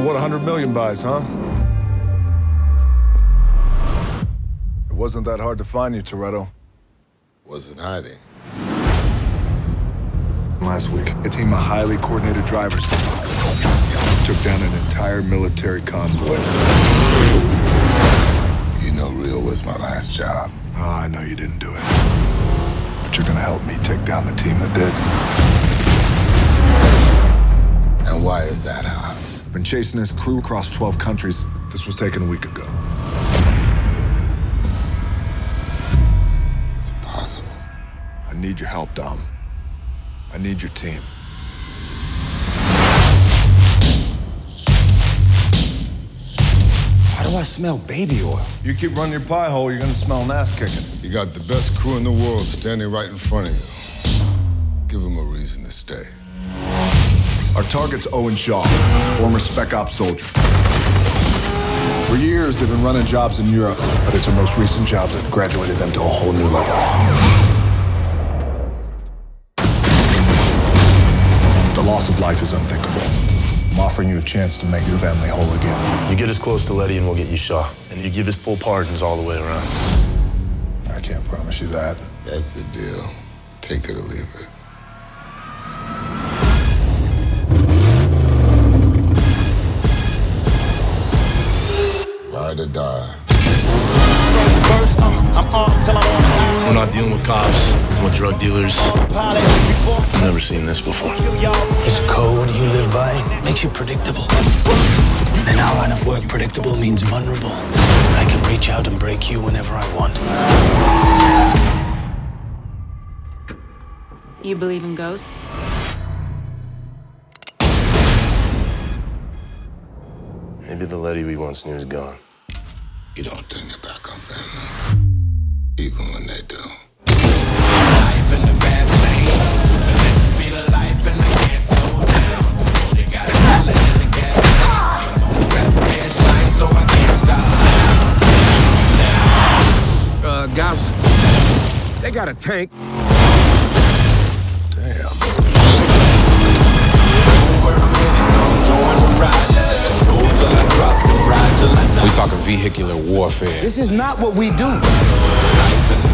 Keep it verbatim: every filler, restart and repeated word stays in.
So what a hundred million buys, huh? It wasn't that hard to find you, Toretto. Wasn't hiding. Last week, a team of highly coordinated drivers took down an entire military convoy. You know Rio was my last job. Oh, I know you didn't do it. But you're gonna help me take down the team that did. And why is that, Hobbs? Been chasing his crew across twelve countries. This was taken a week ago. It's impossible. I need your help, Dom. I need your team. Why do I smell baby oil? You keep running your pie hole, you're gonna smell an ass kicking. You got the best crew in the world standing right in front of you. Give them a reason to stay. Our target's Owen Shaw, former Spec Ops soldier. For years, they've been running jobs in Europe, but it's our most recent jobs that graduated them to a whole new level. The loss of life is unthinkable. I'm offering you a chance to make your family whole again. You get us close to Letty and we'll get you Shaw. And you give us full pardons all the way around. I can't promise you that. That's the deal. Take it or leave it. Ride or die. We're not dealing with cops, we're drug dealers. I've never seen this before. This code you live by makes you predictable. In our line of work, predictable means vulnerable. I can reach out and break you whenever I want. You believe in ghosts? Maybe the lady we once knew is gone. You don't turn your back on them, even when they do. Life in the fast lane, but let this be the life and I can't slow down. Only got a dollar in the gas. I'm on the red line, so I can't stop. Uh, guys, they got a tank. We're talking vehicular warfare. This is not what we do.